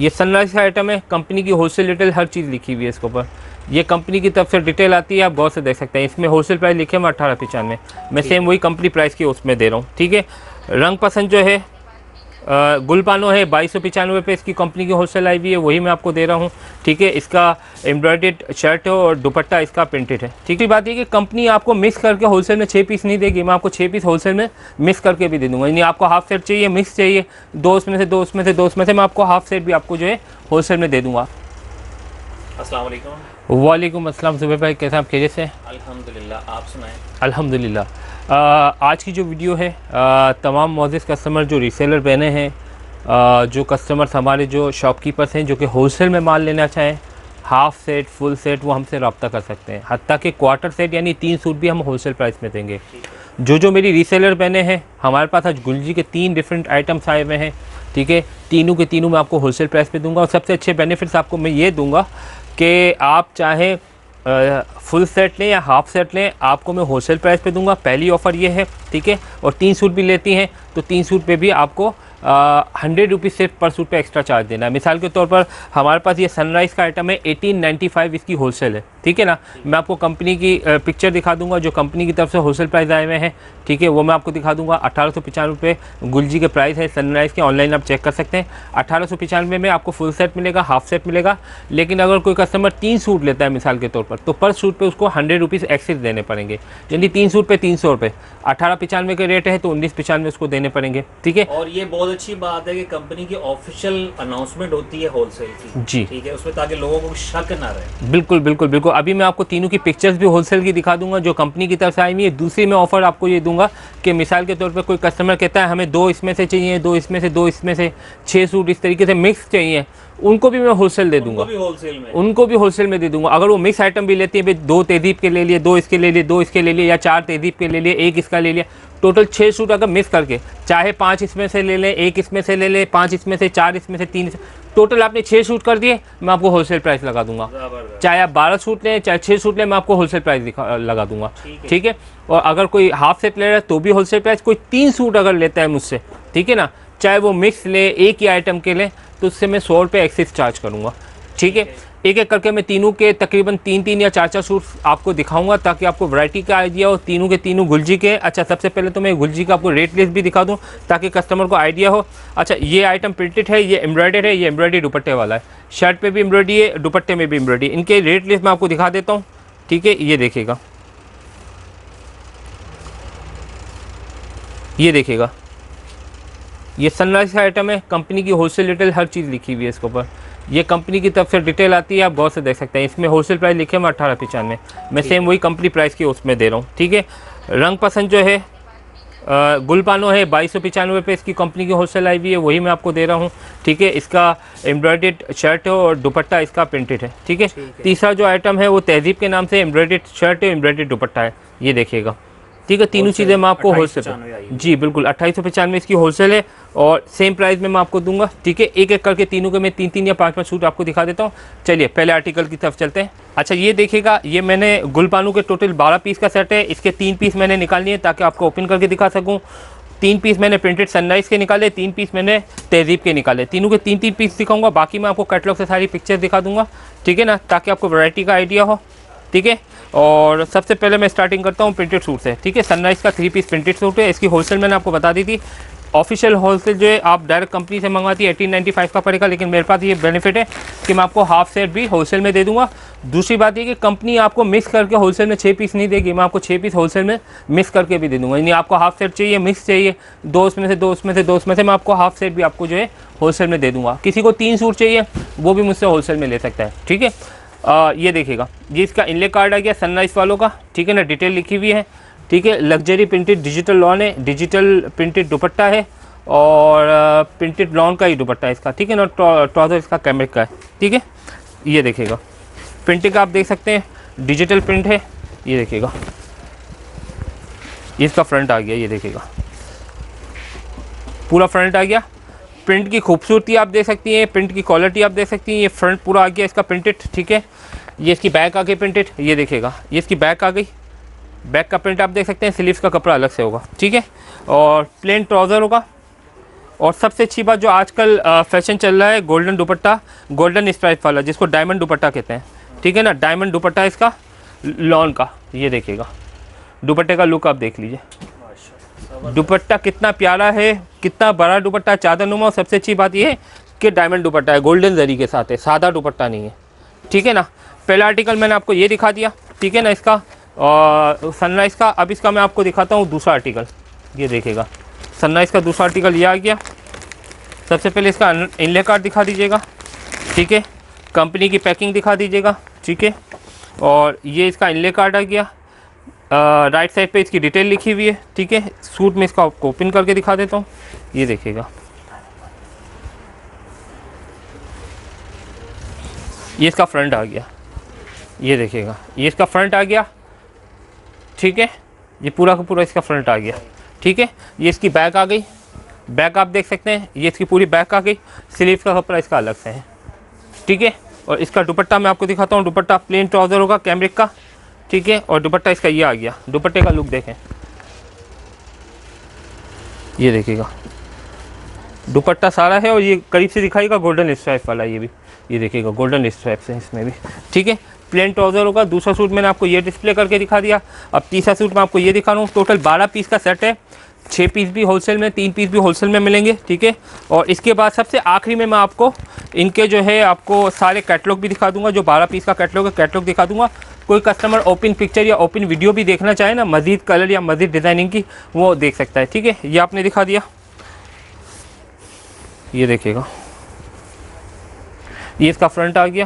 ये सनराइज का आइटम है, कंपनी की होलसेल डिटेल हर चीज़ लिखी हुई है इसके ऊपर। ये कंपनी की तरफ से डिटेल आती है, आप गौर से देख सकते हैं। इसमें होलसेल प्राइस लिखे हुए 1895, मैं सेम वही कंपनी प्राइस की उसमें दे रहा हूँ, ठीक है। रंग पसंद जो है गुलबानो है 2295 पे, इसकी कंपनी की होलसेल आई हुई है, वही मैं आपको दे रहा हूँ, ठीक है। इसका एम्ब्रॉयडेड शर्ट है और दुपट्टा इसका प्रिंटेड है, ठीक है। बात यह कि कंपनी आपको मिक्स करके होलसेल में 6 पीस नहीं देगी, मैं आपको 6 पीस होलसेल में मिक्स करके भी दे दूँगा। यानी आपको हाफ सेट चाहिए, मिक्स चाहिए, दो उसमें से मैं आपको हाफ सेट भी आपको जो है होलसेल में दे दूँगा। अस्सलाम वालेकुम। वालेकुम अस्सलाम सुबह भाई, कैसे आप? खैरियत से? अल्हम्दुलिल्लाह, आप सुनाएं? अल्हम्दुलिल्लाह। आज की जो वीडियो है तमाम मौजूद कस्टमर जो रीसेलर बहने हैं, जो कस्टमर्स हमारे जो शॉपकीपर्स हैं जो कि होलसेल में माल लेना चाहें, हाफ़ सेट फुल सेट वो हमसे रब्ता कर सकते हैं। हत्ता कि क्वार्टर सेट यानी 3 सूट भी हम होलसेल प्राइस में देंगे। जो मेरी रीसेलर बहने हैं, हमारे पास आज गुलजी के 3 डिफरेंट आइटम्स आए हुए हैं, ठीक है। तीनों के तीनों मैं आपको होलसेल प्राइस पे दूंगा। और सबसे अच्छे बेनिफिट्स आपको मैं ये दूंगा कि आप चाहे फुल सेट लें या हाफ सेट लें, आपको मैं होलसेल प्राइस पे दूंगा। पहली ऑफ़र ये है, ठीक है। और 3 सूट भी लेती हैं तो 3 सूट पे भी आपको 100 रुपीज़ से पर सूट पे एक्स्ट्रा चार्ज देना है। मिसाल के तौर पर हमारे पास ये सनराइज़ का आइटम है 1895, इसकी होलसेल है, ठीक है ना। मैं आपको कंपनी की पिक्चर दिखा दूंगा, जो कंपनी की तरफ से होलसेल प्राइस आए हुए हैं, ठीक है, वो मैं आपको दिखा दूंगा। 1895 गुलजी के प्राइस है सनराइज़ के, ऑनलाइन आप चेक कर सकते हैं। 1895 में आपको फुल सेट मिलेगा, हाफ सेट मिलेगा। लेकिन अगर कोई कस्टमर 3 सूट लेता है मिसाल के तौर पर, तो पर सूट पर उसको 100 रुपीज़ एक्स्ट्रा देने पड़ेंगे, यानी 3 सूट पर 300 रुपये। 1895 के रेट है तो 1995 उसको देने पड़ेंगे, ठीक है। और ये बहुत अच्छी बात है कि कंपनी की ऑफिशियल अनाउंसमेंट होती है होलसेल की, जी, ठीक है, उसमें, ताकि लोगों को शक ना रहे। बिल्कुल बिल्कुल बिल्कुल। अभी मैं आपको तीनों की पिक्चर्स भी होलसेल की दिखा दूंगा जो कंपनी की तरफ से आई हुई है। दूसरी मैं ऑफर आपको ये दूंगा कि मिसाल के तौर पर कोई कस्टमर कहता है हमें 2 इसमें से चाहिए, 2 इसमें से 6 सूट इस तरीके से मिक्स चाहिए, उनको भी मैं होलसेल दे दूंगा, उनको भी होलसेल में दे दूंगा। अगर वो मिक्स आइटम भी लेती है, भाई 2 तहज़ीब के ले लिए, 2 इसके ले लिए, 2 इसके ले लिए, या 4 तहज़ीब के ले लिए, 1 इसका ले लिया, टोटल 6 सूट अगर मिक्स करके, चाहे 5 इसमें से ले लें, 1 इसमें से ले लें, 5 इसमें से, 4 इसमें से, 3 टोटल आपने 6 सूट कर दिए, मैं आपको होलसेल प्राइस लगा दूंगा। चाहे आप 12 सूट लें चाहे 6 सूट लें, मैं आपको होलसेल प्राइस लगा दूंगा, ठीक है। और अगर कोई हाफ सेट ले रहा है तो भी होलसेल प्राइस। कोई 3 सूट अगर लेता है मुझसे, ठीक है ना, चाहे वो मिक्स ले, एक ही आइटम के ले, तो उससे मैं 100 रुपये एक्सेस चार्ज करूँगा, ठीक है। एक एक करके मैं तीनों के तकरीबन 3 या 4 सूट आपको दिखाऊंगा, ताकि आपको वैरायटी का आइडिया हो। तीनों के तीनों गुलजी के। अच्छा, सबसे पहले तो मैं गुलजी का आपको रेट लिस्ट भी दिखा दूं ताकि कस्टमर को आइडिया हो। अच्छा, ये आइटम प्रिंटेड है, ये एम्ब्रॉयडर्ड है, ये एम्ब्रॉयडरी दुपट्टे वाला है, शर्ट पे भी एम्ब्रॉयडरी है, दुपट्टे में भी एम्ब्रॉयडरी। इनके रेट लिस्ट मैं आपको दिखा देता हूँ, ठीक है। ये देखिएगा, ये सनराइज का आइटम है, कंपनी की होलसेल डिटेल हर चीज़ लिखी हुई है इसके ऊपर। ये कंपनी की तरफ से डिटेल आती है, आप गौर से देख सकते हैं। इसमें होलसेल प्राइस लिखे हुए 1895, मैं सेम वही कंपनी प्राइस की उसमें दे रहा हूँ, ठीक है। रंग पसंद जो है गुलबानो है 2295 पे, इसकी कंपनी की होलसेल आई हुई है, वही मैं आपको दे रहा हूँ, ठीक है। इसका एम्ब्रॉयडेड शर्ट है और दुपट्टा इसका प्रिंटेड है, ठीक है। तीसरा जो आइटम है वो तहज़ीब के नाम से, एम्ब्रॉयडेड शर्ट है, एम्ब्रॉयडेड दुपट्टा है, ये देखिएगा, ठीक है। तीनों चीज़ें मैं आपको होलसेल, जी बिल्कुल, 2895 इसकी होलसेल है और सेम प्राइस में मैं आपको दूंगा, ठीक है। एक एक करके तीनों के मैं 3 या 5 सूट आपको दिखा देता हूँ। चलिए पहले आर्टिकल की तरफ चलते हैं। अच्छा, ये देखिएगा, ये मैंने गुलबानो के टोटल 12 पीस का सेट है, इसके 3 पीस मैंने निकाल लिए ताकि आपको ओपन करके दिखा सकूँ। 3 पीस मैंने प्रिंटेड सनराइज़ के निकाले, 3 पीस मैंने तहज़ीब के निकाले, तीनों के 3-3 पीस दिखाऊँगा। बाकी मैं आपको कैटलॉग से सारी पिक्चर्स दिखा दूँगा, ठीक है ना, ताकि आपको वैरायटी का आइडिया हो, ठीक है। और सबसे पहले मैं स्टार्टिंग करता हूँ प्रिंटेड सूट से, ठीक है। सनराइज़ का 3 पीस प्रिंटेड सूट है, इसकी होलसेल मैंने आपको बता दी थी। ऑफिशियल होलसेल जो है आप डायरेक्ट कंपनी से मंगवाती है 1895 का पड़ेगा, लेकिन मेरे पास ये बेनिफिट है कि मैं आपको हाफ सेट भी होलसेल में दे दूंगा। दूसरी बात ये कि कंपनी आपको मिक्स करके होलसेल में 6 पीस नहीं देगी, मैं आपको 6 पीस होलसेल में मिक्स करके भी दे दूंगा। यानी आपको हाफ सेट चाहिए, मिक्स चाहिए, 2 इसमें से, 2 इसमें से मैं आपको हाफ सेट भी आपको जो है होलसेल में दे दूँगा। किसी को 3 सूट चाहिए वो भी मुझसे होलसेल में ले सकता है, ठीक है। ये देखिएगा, ये इसका इनले कार्ड आ गया सनराइज़ वालों का, ठीक है ना, डिटेल लिखी हुई है, ठीक है। लग्जरी प्रिंटेड डिजिटल लॉन है, डिजिटल प्रिंटेड दुपट्टा है और प्रिंटेड लॉन का ही दुपट्टा है इसका, ठीक है ना। ट्राउज़र इसका कैमरिक का है, ठीक है। ये देखिएगा, प्रिंटिंग आप देख सकते हैं, डिजिटल प्रिंट है। ये देखिएगा, इसका फ्रंट आ गया, ये देखिएगा पूरा फ्रंट आ गया। प्रिंट की खूबसूरती आप देख सकती हैं, प्रिंट की क्वालिटी आप देख सकती हैं। ये फ्रंट पूरा आ गया इसका प्रिंटेड, ठीक है। ये इसकी बैक आ गई प्रिंटेड, ये देखिएगा, ये इसकी बैक आ गई, बैक का प्रिंट आप देख सकते हैं। स्लीव्स का कपड़ा अलग से होगा, ठीक है, और प्लेन ट्राउज़र होगा और सबसे अच्छी बात जो आजकल फैशन चल रहा है गोल्डन दुपट्टा, गोल्डन स्ट्राइप वाला जिसको डायमंड दुपट्टा कहते हैं, ठीक है ना। डायमंड दुपट्टा इसका लॉन का, ये देखिएगा दुपट्टे का लुक आप देख लीजिए, दुपट्टा कितना प्यारा है, कितना बड़ा दुपट्टा, चादर नुमा। और सबसे अच्छी बात यह है कि डायमंड दुपट्टा है, गोल्डन जरी के साथ है, सादा दुपट्टा नहीं है, ठीक है ना। पहला आर्टिकल मैंने आपको ये दिखा दिया, ठीक है ना, इसका और सनराइज़ का। अब इसका मैं आपको दिखाता हूँ दूसरा आर्टिकल, ये देखिएगा सनराइज़ का दूसरा आर्टिकल ये आ गया। सबसे पहले इसका इनले कार्ड दिखा दीजिएगा, ठीक है, कंपनी की पैकिंग दिखा दीजिएगा, ठीक है। और ये इसका इनले कार्ड आ गया, राइट साइड पे इसकी डिटेल लिखी हुई है, ठीक है। सूट में इसका आपको ओपन करके दिखा देता हूँ, ये देखिएगा ये इसका फ्रंट आ गया, ये देखिएगा ये इसका फ्रंट आ गया, ठीक है, ये पूरा का पूरा इसका फ्रंट आ गया, ठीक है। ये इसकी बैक आ गई, बैक आप देख सकते हैं, ये इसकी पूरी बैक आ गई। स्लीव का कपड़ा इसका अलग से है, ठीक है। और इसका दुपट्टा मैं आपको दिखाता हूँ, दुपट्टा प्लेन ट्राउज़र होगा कैमरिक का, ठीक है। और दुपट्टा इसका ये आ गया, दुपट्टे का लुक देखें, ये देखिएगा दुपट्टा सारा है। और ये करीब से दिखाएगा गोल्डन स्ट्राइप वाला, ये भी ये देखिएगा गोल्डन स्ट्राइप है इसमें भी, ठीक है। प्लेन ट्राउज़र होगा। दूसरा सूट मैंने आपको ये डिस्प्ले करके दिखा दिया। अब तीसरा सूट मैं आपको ये दिखा रहा हूँ। टोटल 12 पीस का सेट है, 6 पीस भी होलसेल में, 3 पीस भी होलसेल में मिलेंगे, ठीक है। और इसके बाद सबसे आखिरी में मैं आपको इनके जो है आपको सारे कैटलॉग भी दिखा दूंगा, जो 12 पीस का कैटलॉग है, कैटलॉग दिखा दूंगा। कोई कस्टमर ओपन पिक्चर या ओपन वीडियो भी देखना चाहे ना, मज़ीद कलर या मज़ीद डिज़ाइनिंग की, वो देख सकता है, ठीक है। ये आपने दिखा दिया, ये देखिएगा ये इसका फ्रंट आ गया।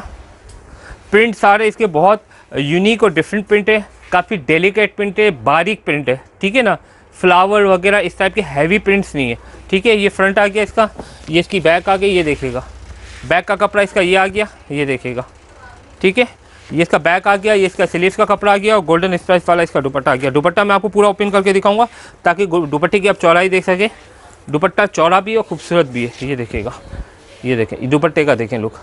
प्रिंट सारे इसके बहुत यूनिक और डिफरेंट प्रिंट है, काफ़ी डेलिकेट प्रिंट है, बारीक प्रिंट है, ठीक है ना। फ्लावर वगैरह इस टाइप के हैवी प्रिंट्स नहीं है, ठीक है। ये फ्रंट आ गया इसका, ये इसकी बैक आ गई, ये देखिएगा बैक का कपड़ा इसका ये आ गया, ये देखिएगा, ठीक है। ये इसका बैक आ गया, ये इसका स्लीव्स का कपड़ा आ गया, और गोल्डन स्ट्राइप वाला इसका दुपट्टा आ गया। दुपट्टा मैं आपको पूरा ओपन करके दिखाऊंगा ताकि दुपट्टे की आप चौड़ाई देख सकें। दुपट्टा चौड़ा भी है और खूबसूरत भी है, ये देखिएगा ये देखें दुपट्टे का, देखें लुक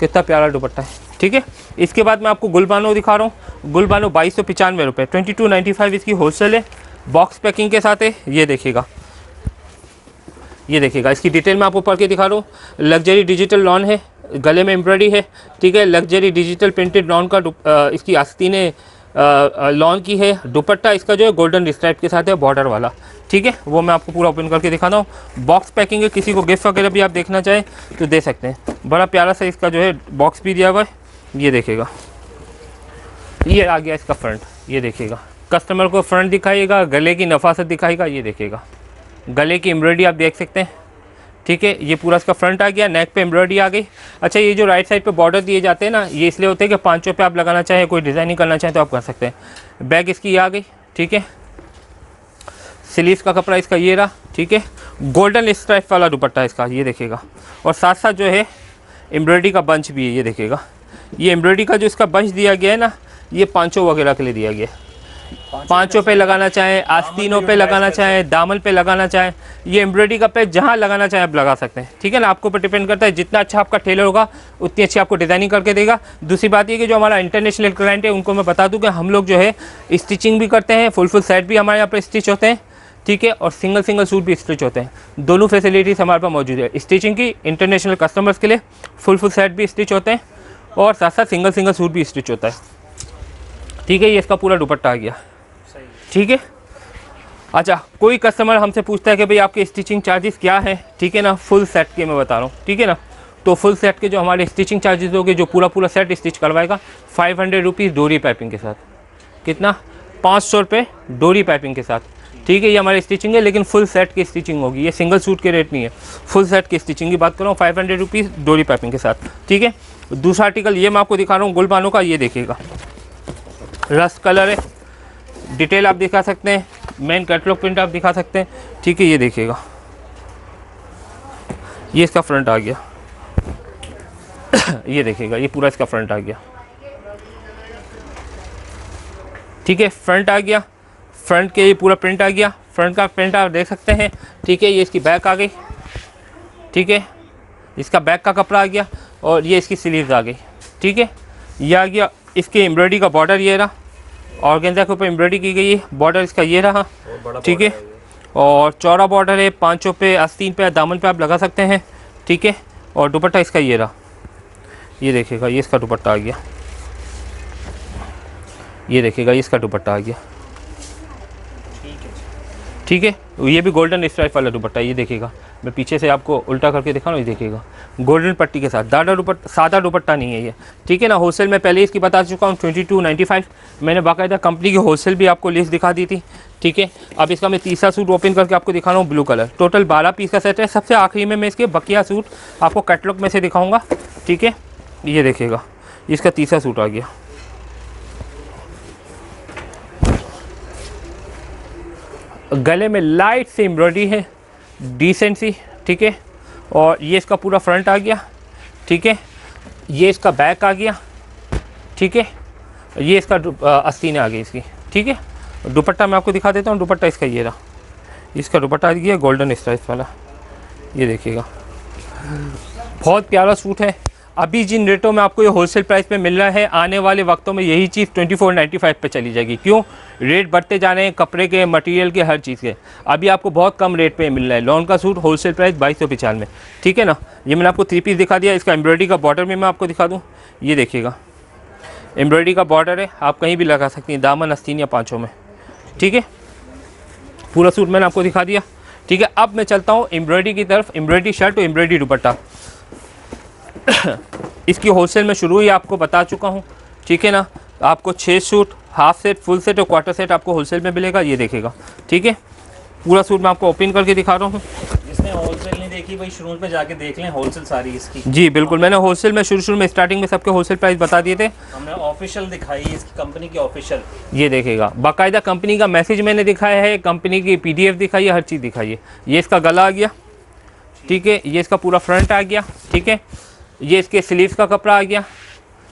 कितना प्यारा दुपट्टा है, ठीक है। इसके बाद मैं आपको गुलबानो दिखा रहा हूँ। गुलबानो 2295 रुपये, 2295 इसकी होलसेल है, बॉक्स पैकिंग के साथ है, ये देखिएगा ये देखिएगा। इसकी डिटेल मैं आपको पढ़ के दिखा रहा हूँ। लग्जरी डिजिटल लॉन है, गले में एम्ब्रॉयडरी है, ठीक है। लग्जरी डिजिटल प्रिंटेड लॉन का इसकी आस्तीने लॉन की है। दुपट्टा इसका जो है गोल्डन स्ट्राइप के साथ है, बॉर्डर वाला, ठीक है। वो मैं आपको पूरा ओपन करके दिखाता हूँ। बॉक्स पैकिंग है, किसी को गिफ्ट वगैरह भी आप देखना चाहें तो दे सकते हैं। बड़ा प्यारा सा इसका जो है बॉक्स भी दिया हुआ है, ये देखिएगा ये आ गया इसका फ्रंट, ये देखिएगा कस्टमर को फ्रंट दिखाइएगा, गले की नफासत दिखाएगा, ये देखिएगा गले की एम्ब्रॉयडरी आप देख सकते हैं, ठीक है। ये पूरा इसका फ्रंट आ गया, नेक पे एम्ब्रॉयडरी आ गई। अच्छा, ये जो राइट साइड पे बॉर्डर दिए जाते हैं ना, ये इसलिए होते हैं कि पाँचों पे आप लगाना चाहें, कोई डिज़ाइनिंग करना चाहें तो आप कर सकते हैं। बैग इसकी आ गई, ठीक है। स्लीव्स का कपड़ा इसका ये रहा, ठीक है। गोल्डन स्ट्राइप वाला दुपट्टा इसका, ये देखिएगा। और साथ साथ जो है एम्ब्रॉयडरी का बंच भी है, ये देखिएगा। ये एम्ब्रॉयडरी का जो इसका बंच दिया गया है ना, ये पाँचों वगैरह के लिए दिया गया है। पाँचों पे लगाना चाहें, आस्तीनों पे लगाना चाहें, दामन पे लगाना चाहें, ये एम्ब्रॉयडरी का पे जहाँ लगाना चाहें आप लगा सकते हैं, ठीक है ना। आपके ऊपर डिपेंड करता है, जितना अच्छा आपका टेलर होगा उतनी अच्छी आपको डिज़ाइनिंग करके देगा। दूसरी बात ये कि जो हमारा इंटरनेशनल क्लाइंट है उनको मैं बता दूँ कि हम लोग जो है स्टिचिंग भी करते हैं, फुल सेट भी हमारे यहाँ पर स्टिच होते हैं, ठीक है। और सिंगल सूट भी स्टिच होते हैं, दोनों फैसिलिटीज़ हमारे पास मौजूद है स्टिचिंग की। इंटरनेशनल कस्टमर्स के लिए फुल सेट भी स्टिच होते हैं और साथ साथ सिंगल सूट भी स्टिच होता है, ठीक है। ये इसका पूरा दुपट्टा आ गया, ठीक है। अच्छा, कोई कस्टमर हमसे पूछता है कि भाई आपके स्टिचिंग चार्जेस क्या है, ठीक है ना, फुल सेट के मैं बता रहा हूँ, ठीक है ना। तो फुल सेट के जो हमारे स्टिचिंग चार्जेस होंगे, जो पूरा सेट स्टिच करवाएगा, 500 रुपीज़ डोरी पाइपिंग के साथ, कितना 500 रुपये डोरी पाइपिंग के साथ, ठीक है। ये हमारी स्टिचिंग है, लेकिन फुल सेट की स्टिचिंग होगी, ये सिंगल सूट के रेट नहीं है, फुल सेट की स्टिचिंग की बात कर रहा हूँ, 500 रुपीज़ डोरी पाइपिंग के साथ, ठीक है। दूसरा आर्टिकल ये मैं आपको दिखा रहा हूँ गुलबानो का, ये देखिएगा रस कलर है, डिटेल आप दिखा सकते हैं, मेन कैटलॉग प्रिंट आप दिखा सकते हैं, ठीक है। ये देखिएगा ये इसका फ्रंट आ गया, ये देखिएगा ये पूरा इसका फ्रंट आ गया, ठीक है। फ्रंट आ गया, फ्रंट के ये पूरा प्रिंट आ गया, फ्रंट का प्रिंट आप देख सकते हैं, ठीक है। ये इसकी बैक आ गई, ठीक है, इसका बैक का कपड़ा आ गया, और ये इसकी स्लीव्स आ गई, ठीक है। ये आ गया, इसके एम्ब्रॉयडरी का बॉर्डर ये रहा, ऑर्गेन्जा के ऊपर एम्ब्रॉयडरी की गई है, बॉर्डर इसका ये रहा, ठीक है। और चौड़ा बॉर्डर है, पाँचों पे आस्तीन पे दामन पे आप लगा सकते हैं, ठीक है। और दुपट्टा इसका ये रहा, ये देखिएगा, ये इसका दुपट्टा आ गया, ये देखिएगा, ये इसका दुपट्टा आ गया, ठीक है। ये भी गोल्डन स्ट्राइप वाला दुपट्टा, ये देखिएगा, मैं पीछे से आपको उल्टा करके दिखा रहा हूँ, ये देखिएगा गोल्डन पट्टी के साथ, सादा दुपट्टा नहीं है ये, ठीक है ना। होलसेल में पहले इसकी बता चुका हूँ 2295, मैंने बाकायदा कंपनी की होलसेल भी आपको लिस्ट दिखा दी थी, ठीक है। अब इसका मैं तीसरा सूट ओपन करके आपको दिखा रहा हूँ, ब्लू कलर, टोटल 12 पीस का सेट है। सबसे आखिरी में मैं इसके बकिया सूट आपको कैटलॉग में से दिखाऊँगा, ठीक है। ये देखिएगा, इसका तीसरा सूट आ गया, गले में लाइट सी एम्ब्रॉयडरी है, डिसेंट सी, ठीक है। और ये इसका पूरा फ्रंट आ गया, ठीक है। ये इसका बैक आ गया, ठीक है। ये इसका आस्तीन आ गई इसकी, ठीक है। दुपट्टा मैं आपको दिखा देता हूँ, दुपट्टा इसका ये रहा, इसका दुपट्टा आ गया गोल्डन स्ट्राइप वाला, ये देखिएगा, बहुत प्यारा सूट है। अभी जिन रेटों में आपको ये होलसेल प्राइस पे मिल रहा है, आने वाले वक्तों में यही चीज़ 2495 पे चली जाएगी। क्यों? रेट बढ़ते जा रहे हैं कपड़े के, मटेरियल के, हर चीज़ के। अभी आपको बहुत कम रेट पे मिल रहा है। लॉन का सूट होलसेल प्राइस 2295, ठीक है ना। ये मैंने आपको 3 पीस दिखा दिया। इसका एम्ब्रॉयडरी का बॉर्डर में मैं आपको दिखा दूँ, ये देखिएगा एम्ब्रॉयडरी का बॉर्डर है, आप कहीं भी लगा सकती हैं, दामन, आस्तीन या पाँचों में, ठीक है। पूरा सूट मैंने आपको दिखा दिया, ठीक है। अब मैं चलता हूँ एम्ब्रॉयडरी की तरफ, एम्ब्रॉयडरी शर्ट और एम्ब्रॉयडरी दुपट्टा। इसकी होलसेल में शुरू ही आपको बता चुका हूँ, ठीक है ना। आपको 6 suit, half set, full set और क्वार्टर सेट आपको होलसेल में मिलेगा, ये देखेगा, ठीक है। पूरा सूट मैं आपको ओपन करके दिखा रहा हूँ। जिसने होलसेल नहीं देखी भाई शुरू में जाके देख लें होलसेल सारी इसकी। जी बिल्कुल, मैंने होलसेल में शुरू में स्टार्टिंग में सबके होलसेल प्राइस बता दिए थे। हमने ऑफिशियल दिखाई है इसकी, कंपनी की ऑफिशियल, ये देखेगा बाकायदा कंपनी का मैसेज मैंने दिखाया है, कंपनी की PDF दिखाई है, हर चीज़ दिखाई है। ये इसका गला आ गया, ठीक है। ये इसका पूरा फ्रंट आ गया, ठीक है। ये इसके स्लीव्स का कपड़ा आ गया,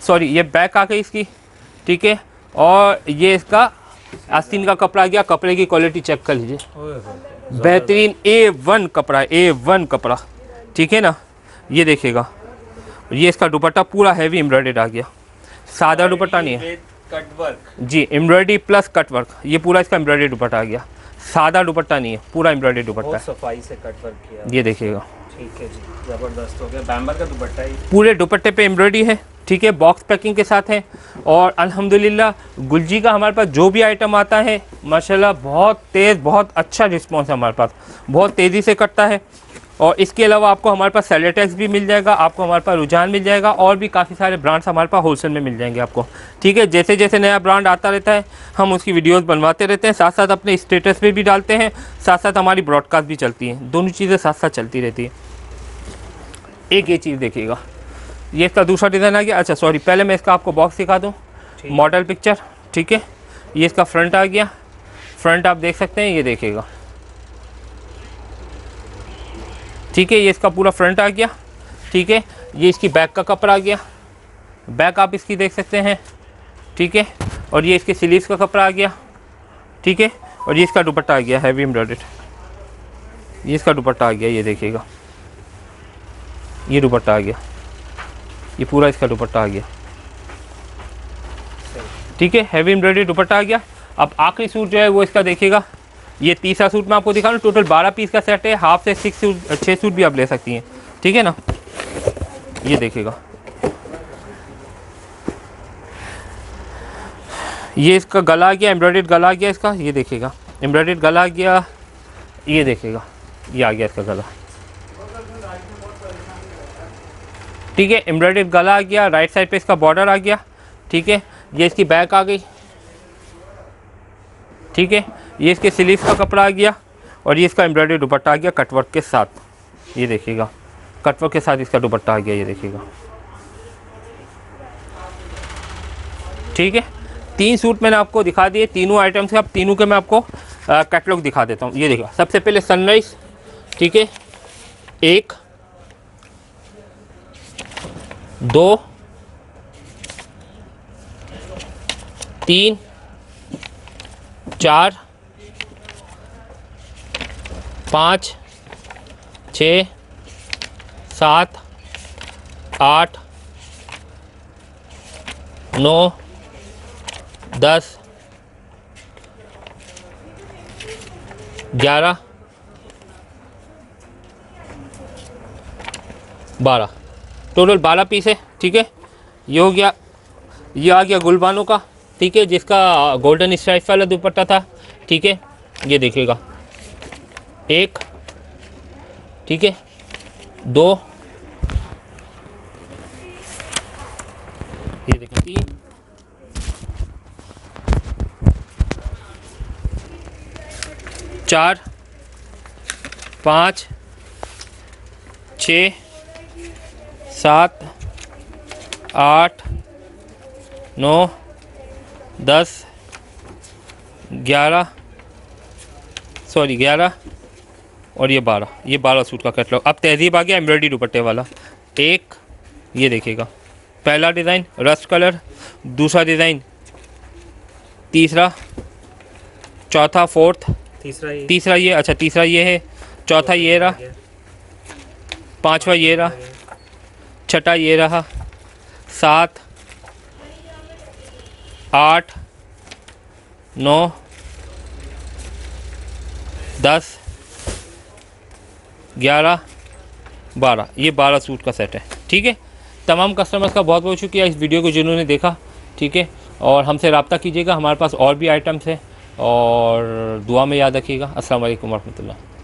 सॉरी ये बैक आ गई इसकी, ठीक है। और ये इसका आस्तीन का कपड़ा आ गया। कपड़े की क्वालिटी चेक कर लीजिए, बेहतरीन A1 कपड़ा, A1 कपड़ा, ठीक है ना। ये देखिएगा, ये इसका दुपट्टा पूरा हैवी एम्ब्रॉयडर्ड आ गया, सादा दुपट्टा नहीं है, कटवर्क, जी एम्ब्रॉयडरी प्लस कटवर्क, ये पूरा इसका एम्ब्रॉयडर्ड दुपट्टा आ गया, सादा दुपट्टा नहीं है, पूरा एम्ब्रॉयडर्ड दुपट्टा है, सफाई से कटवर्क किया, ये देखिएगा, ठीक है जी, ज़बरदस्त हो गया। बैम्बर का दुपट्टा ही, पूरे दुपट्टे पे एम्ब्रॉयडरी है, ठीक है, बॉक्स पैकिंग के साथ है। और अल्हम्दुलिल्लाह गुलजी का हमारे पास जो भी आइटम आता है माशाल्लाह बहुत तेज़, बहुत अच्छा रिस्पॉन्स है हमारे पास, बहुत तेज़ी से कटता है। और इसके अलावा आपको हमारे पास सेलेटेक्स भी मिल जाएगा, आपको हमारे पास रुझान मिल जाएगा, और भी काफ़ी सारे ब्रांड्स हमारे पास होलसेल में मिल जाएंगे आपको, ठीक है। जैसे जैसे नया ब्रांड आता रहता है हम उसकी वीडियोस बनवाते रहते हैं, साथ साथ अपने स्टेटस पे भी डालते हैं, साथ साथ हमारी ब्रॉडकास्ट भी चलती है, दोनों चीज़ें साथ साथ चलती रहती है। एक ये चीज़ देखिएगा, ये इसका दूसरा डिज़ाइन आ गया। अच्छा सॉरी, पहले मैं इसका आपको बॉक्स दिखा दूँ, मॉडल पिक्चर, ठीक है। ये इसका फ्रंट आ गया, फ्रंट आप देख सकते हैं, ये देखिएगा, ठीक है। ये इसका पूरा फ्रंट आ गया, ठीक है। ये इसकी बैक का कपड़ा आ गया, बैक आप इसकी देख सकते हैं, ठीक है। और ये इसके स्लीव्स का कपड़ा आ गया, ठीक है। और ये इसका दुपट्टा आ गया हैवी एम्ब्रॉयडर्ड, ये इसका दुपट्टा आ गया, ये देखिएगा, ये दुपट्टा आ गया, ये पूरा इसका दुपट्टा आ गया, ठीक है, हैवी एम्ब्रॉयडरी दुपट्टा आ गया। अब आखिरी सूट जो है वो इसका देखिएगा, ये तीसरा सूट मैं आपको दिखा रहा हूँ। टोटल 12 पीस का सेट है, हाफ से 6 सूट भी आप ले सकती हैं, ठीक है ना। ये देखिएगा, ये इसका गला आ गया, एम्ब्रॉयडर्ड गला आ गया इसका, ये देखिएगा एम्ब्रॉयडर्ड गला आ गया, ये देखिएगा, ये आ गया इसका गला, ठीक है, एम्ब्रॉयडर्ड गला आ गया, राइट साइड पे इसका बॉर्डर आ गया, ठीक है। ये इसकी बैक आ गई, ठीक है। ये इसके स्लीव्स का कपड़ा आ गया, और ये इसका एम्ब्रॉयडरी दुपट्टा आ गया कटवर्क के साथ, ये देखिएगा कटवर्क के साथ इसका दुपट्टा आ गया, ये देखिएगा, ठीक है। 3 सूट मैंने आपको दिखा दिए, तीनों आइटम्स के। अब तीनों के मैं आपको कैटलॉग दिखा देता हूँ, ये देखिएगा। सबसे पहले सनराइज, ठीक है, 1 2 3 4 5 6 7 8 9 10 11 12, टोटल 12 पीस है। ठीक है, ये हो गया, ये आ गया गुलबानो का। ठीक है, जिसका गोल्डन स्ट्राइप वाला दुपट्टा था। ठीक है, ये देखिएगा, एक, ठीक है, दो, ये देखिए तीन, चार, पाँच, छः, सात, आठ, नौ, 10, 11, सॉरी 11 और ये 12, ये 12 सूट का कैटलॉग। अब तहज़ीब आ गया एम्ब्रॉयडरी दुपट्टे वाला। एक, ये देखिएगा, पहला डिज़ाइन रस्ट कलर, दूसरा डिज़ाइन, तीसरा, चौथा, फोर्थ, तीसरा ये, अच्छा तीसरा ये है, चौथा ये रहा, पांचवा ये रहा, छठा ये रहा, सात, आठ, नौ, 10, 11, 12, ये 12 सूट का सेट है। ठीक है, तमाम कस्टमर्स का बहुत बहुत शुक्रिया इस वीडियो को जिन्होंने देखा। ठीक है, और हमसे रब्ता कीजिएगा, हमारे पास और भी आइटम्स हैं, और दुआ में याद रखिएगा। अस्सलाम वालेकुम वरहमतुल्लाह।